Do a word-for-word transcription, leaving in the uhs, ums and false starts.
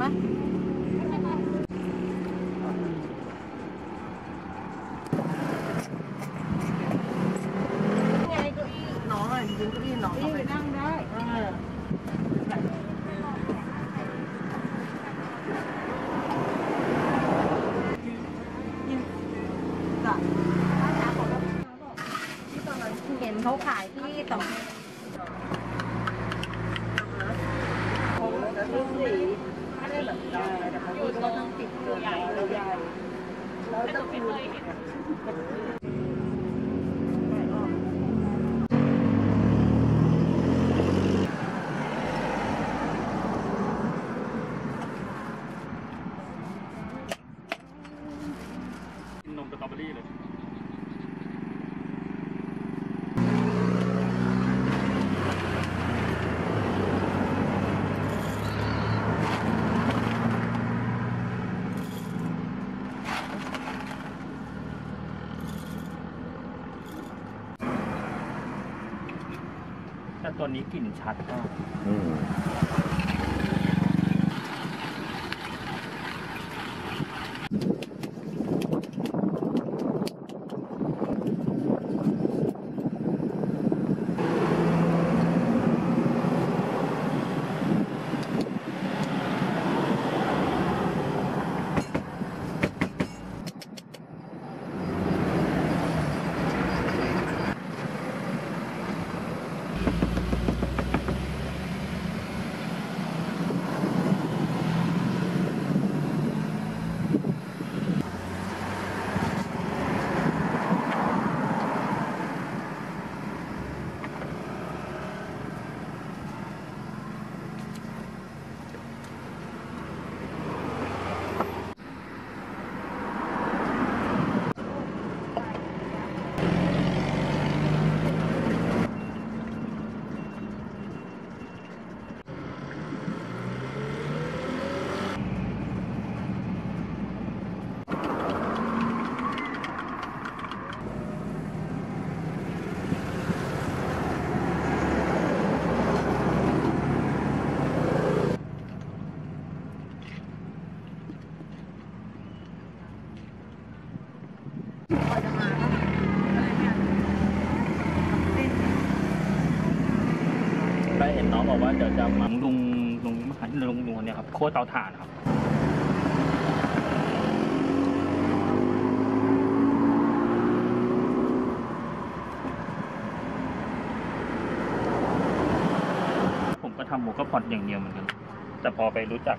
ไหมไงเก้าอี้น้องอ่ะยืนเก้าอี้น้องไปนั่งได้เห็นเขาขายที่ต่อรุ่นสีไม่ได้แบบใหญ่อยู่ตรงติดตัวใหญ่ตัวใหญ่แล้วจะเป็นอะไรเห็นกินนมสตรอเบอรี่เลยแต่ตัวนี้กลิ่นชัดมากได้เห็นน้องบอกว่าเดี๋ยวจะมาลุงลุงมาขายลุงลุงเนี่ยครับโค้ดเตาถ่านครับผมก็ทำหมูกระพอดอย่างเดียวเหมือนกันแต่พอไปรู้จัก